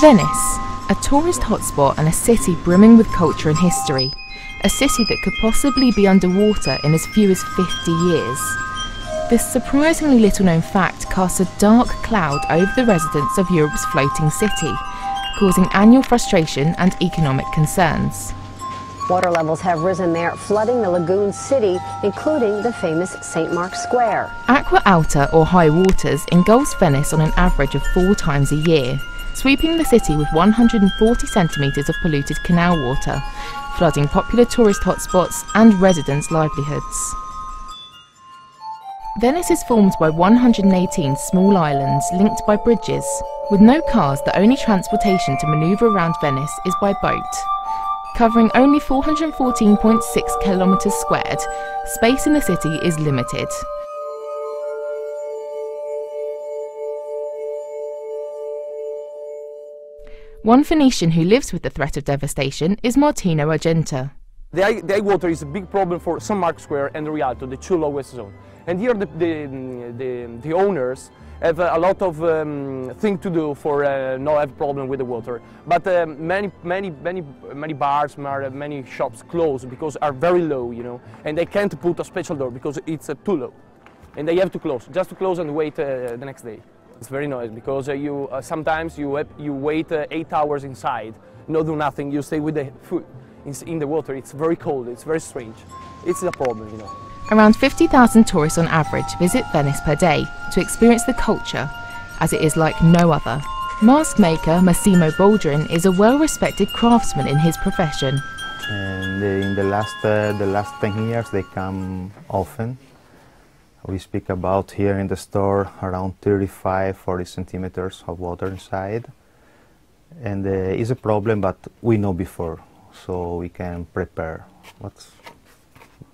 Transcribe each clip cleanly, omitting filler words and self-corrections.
Venice, a tourist hotspot and a city brimming with culture and history. A city that could possibly be underwater in as few as 50 years. This surprisingly little known fact casts a dark cloud over the residents of Europe's floating city, causing annual frustration and economic concerns. Water levels have risen there, flooding the lagoon city, including the famous St. Mark's Square. Acqua Alta, or high waters, engulfs Venice on an average of 4 times a year, sweeping the city with 140 centimetres of polluted canal water, flooding popular tourist hotspots and residents' livelihoods. Venice is formed by 118 small islands linked by bridges. With no cars, the only transportation to manoeuvre around Venice is by boat. Covering only 414.6 kilometres squared, space in the city is limited. One Phoenician who lives with the threat of devastation is Martino Agenta. The high water is a big problem for St. Mark's Square and Rialto, the 2 lowest zone. And here the owners have a lot of things to do for not have problem with the water. But many bars, many shops close because are very low, you know, and they can't put a special door because it's too low. And they have to close, just to close and wait the next day. It's very noisy because sometimes you wait 8 hours inside, not do nothing, you stay with the food in the water. It's very cold, it's very strange. It's a problem, you know. Around 50,000 tourists on average visit Venice per day to experience the culture, as it is like no other. Mask maker Massimo Baldrin is a well-respected craftsman in his profession. And in the last 10 years they come often. We speak about here in the store around 35-40 centimeters of water inside, and it's a problem, but we know before, so we can prepare.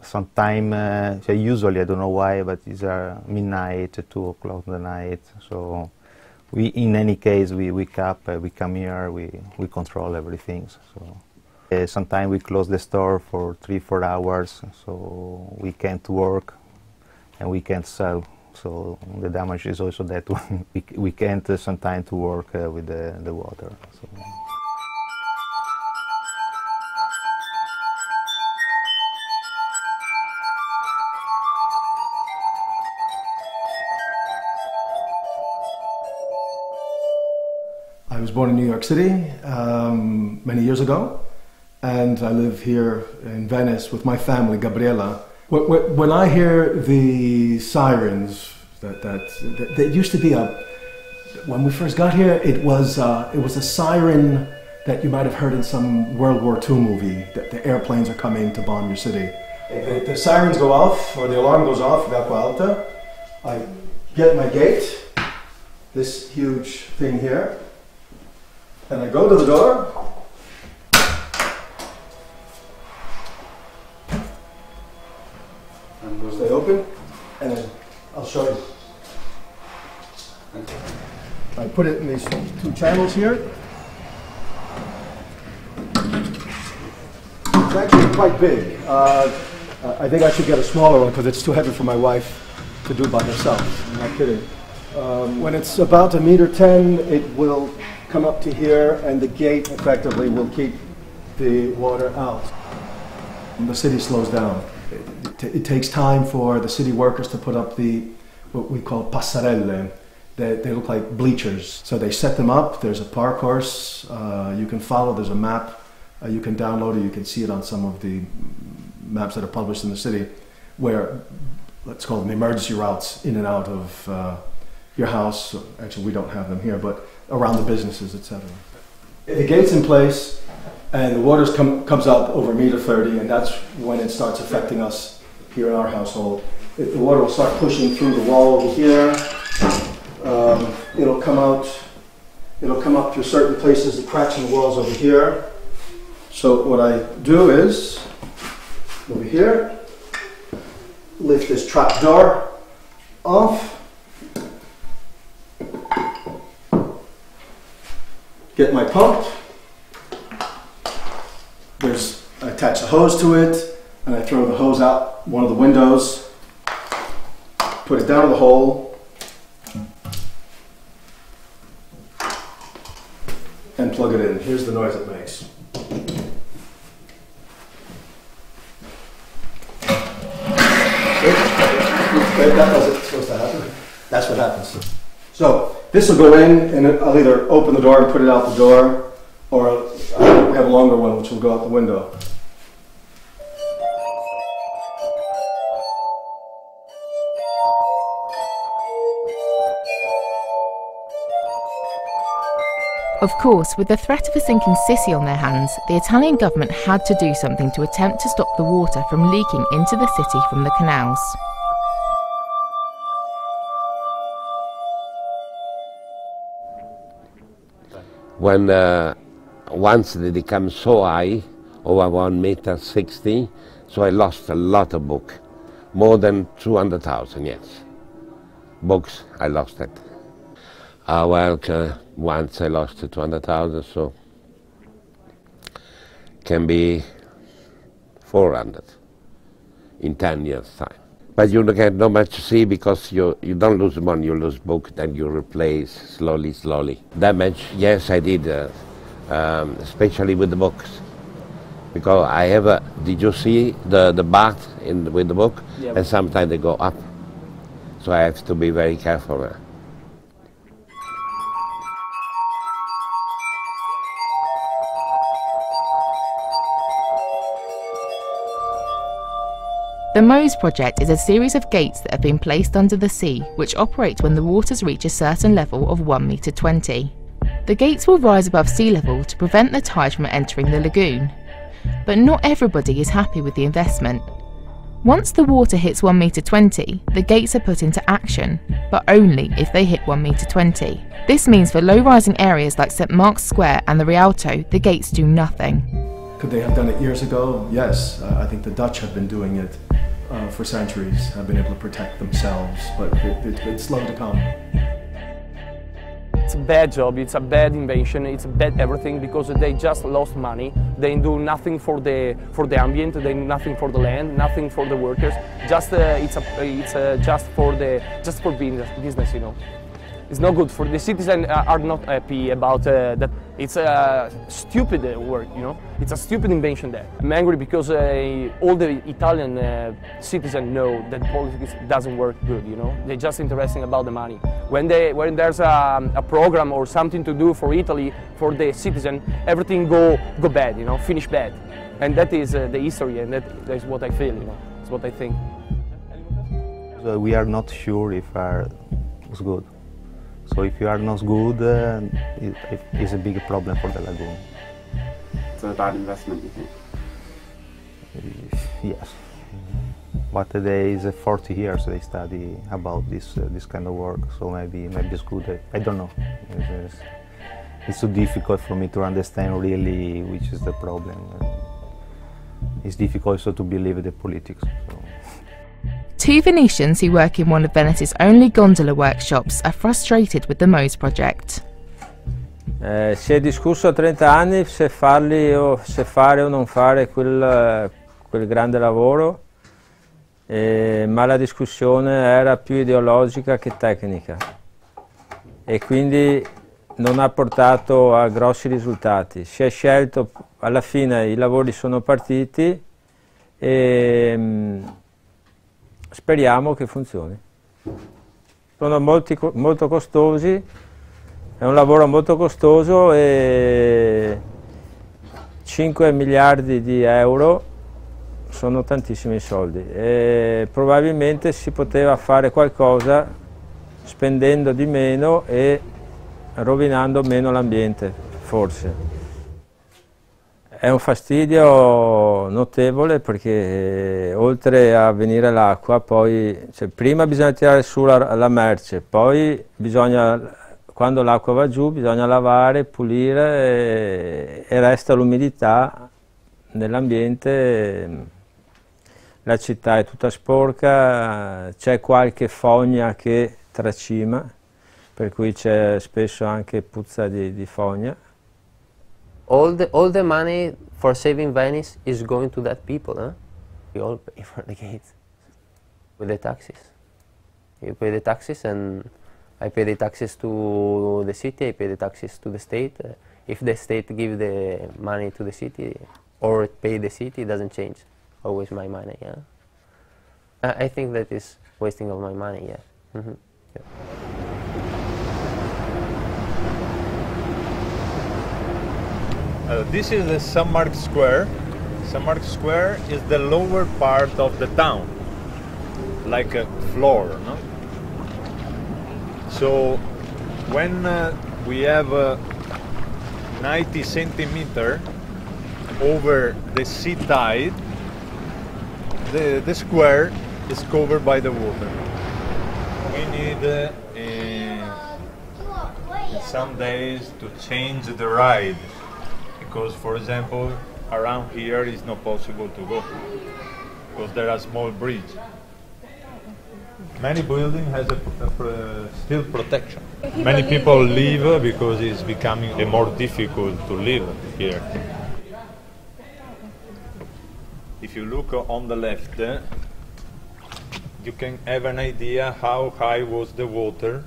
Sometimes, usually I don't know why, but it's midnight, 2 o'clock in the night, so we, in any case, we wake up, we come here, we control everything. So. Sometimes we close the store for 3-4 hours, so we can't work. And we can't sell, so the damage is also that one. We can't sometimes work with the water. So. I was born in New York City many years ago, and I live here in Venice with my family, Gabriella. When I hear the sirens, that used to be when we first got here, it was a siren that you might have heard in some World War II movie, that the airplanes are coming to bomb your city. The sirens go off, or the alarm goes off at Acqua Alta. I get my gate, this huge thing here, and I go to the door. They open, and then I'll show you. I put it in these 2 channels here. It's actually quite big. I think I should get a smaller one because it's too heavy for my wife to do by herself. I'm not kidding. When it's about 1.10 meters, it will come up to here, and the gate effectively will keep the water out. And the city slows down. It takes time for the city workers to put up what we call passarelle. They look like bleachers. So they set them up. There's a parcourse you can follow. There's a map you can download, or you can see it on some of the maps that are published in the city, where let's call them emergency routes in and out of your house. Actually, we don't have them here, but around the businesses, etc. The gate's in place, and the water comes up over 1.30 meters, and that's when it starts affecting us. Here in our household, the water will start pushing through the wall over here. It'll come up to certain places, the cracks in the walls over here. So what I do is, over here, lift this trap door off, get my pump. I attach the hose to it, and I throw the hose out one of the windows, put it down the hole, and plug it in. Here's the noise it makes. That wasn't supposed to happen. That's what happens. So this will go in, and I'll either open the door and put it out the door, or we have a longer one which will go out the window. Of course, with the threat of a sinking city on their hands, the Italian government had to do something to attempt to stop the water from leaking into the city from the canals. When once they become so high, over 1.60 meters, so I lost a lot of books, more than 200,000, yes. Books, I lost it. Once I lost 200,000, so can be 400 in 10 years' time. But you can not much see because you don't lose money, you lose book, then you replace slowly, slowly. Damage, yes, I did, especially with the books. Because I have a, did you see the bath in, with the book? Yeah. And sometimes they go up. So I have to be very careful. The Mose project is a series of gates that have been placed under the sea, which operate when the waters reach a certain level of 1.20 meters. The gates will rise above sea level to prevent the tide from entering the lagoon. But not everybody is happy with the investment. Once the water hits 1.20 meters, the gates are put into action, but only if they hit 1.20 meters. This means for low-rising areas like St. Mark's Square and the Rialto, the gates do nothing. Could they have done it years ago? Yes. I think the Dutch have been doing it for centuries, have been able to protect themselves, but it's slow to come. It's a bad job, it's a bad invention, it's a bad everything, because they just lost money. They do nothing for the ambient, they do nothing for the land, nothing for the workers. Just it's just for business, you know. It's not good for the citizens. Are not happy about that. It's a stupid word, you know. It's a stupid invention there. I'm angry because all the Italian citizens know that politics doesn't work good, you know. They're just interested about the money. When there's a program or something to do for Italy, for the citizen, everything go bad, you know, finish bad. And that is the history, and that is what I feel, you know. It's what I think. So we are not sure if it's good. So if you are not good, it's a big problem for the lagoon. It's a bad investment, you think? Yes. But there is 40 years they study about this kind of work, so maybe it's good. I don't know. It's so difficult for me to understand really which is the problem. It's difficult also to believe the politics. So. Two Venetians who work in one of Venice's only gondola workshops are frustrated with the Mose project. Si è discusso 30 anni se farli o se fare o non fare quel grande lavoro, ma la discussione era più ideologica che tecnica e quindi non ha portato a grossi risultati. Si è scelto, alla fine i lavori sono partiti e speriamo che funzioni. Sono molto costosi, è un lavoro molto costoso e 5 miliardi di euro sono tantissimi soldi e probabilmente si poteva fare qualcosa spendendo di meno e rovinando meno l'ambiente, forse. È un fastidio notevole perché oltre a venire l'acqua, poi cioè, prima bisogna tirare su la merce, poi bisogna, quando l'acqua va giù bisogna lavare, pulire e resta l'umidità nell'ambiente, la città è tutta sporca, c'è qualche fogna che tracima, per cui c'è spesso anche puzza di fogna. All the money for saving Venice is going to that people, huh? We all pay for the gates with the taxes. You pay the taxes and I pay the taxes to the city, I pay the taxes to the state. If the state gives the money to the city or pay the city, it doesn't change. Always my money, yeah. I think that is wasting of my money, yeah. Mm-hmm. Yeah. This is the St. Mark's Square. St. Mark's Square is the lower part of the town, like a floor, no? So when we have 90 centimeter over the sea tide, the square is covered by the water. We need some days to change the ride, because, for example, around here is not possible to go because there are small bridges. Many buildings has still protection. Many people leave because it's becoming more difficult to live here. If you look on the left, you can have an idea how high was the water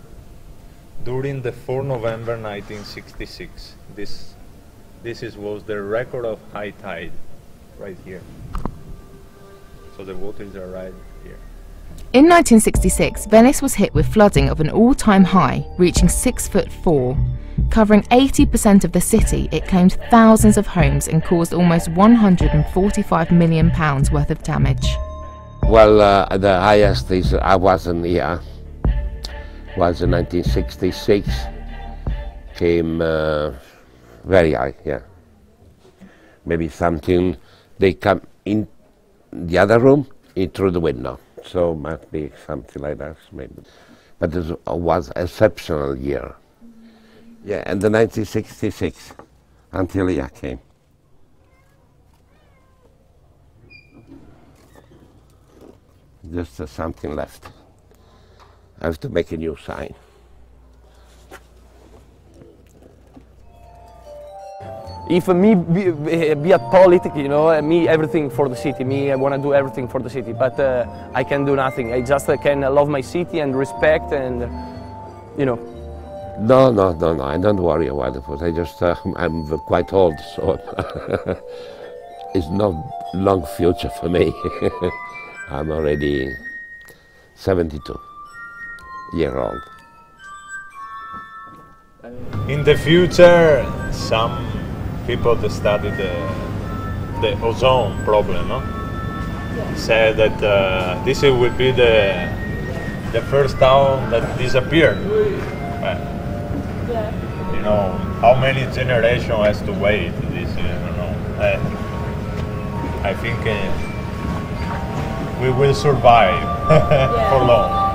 during the 4th November 1966. This was the record of high tide, right here. So the waters are right here. In 1966, Venice was hit with flooding of an all-time high, reaching 6'4". Covering 80% of the city, it claimed thousands of homes and caused almost £145 million worth of damage. Well, the highest is, I wasn't here, was in 1966, came... very high, yeah. Maybe something, they come in the other room, in through the window. So must be something like that, maybe. But it was an exceptional year. Yeah, and the 1966, until here came. Just something left. I have to make a new sign. If me be a politic, you know, me everything for the city, me I want to do everything for the city, but I can do nothing. I just can love my city and respect and, you know. No, I don't worry about it. I just, I'm quite old, so it's not long future for me. I'm already 72 years old. In the future, some people that study the ozone problem, no? Yeah. Said that this will be the first town that disappeared. Yeah. You know, how many generations has to wait? This, I don't know. I think we will survive yeah. For long.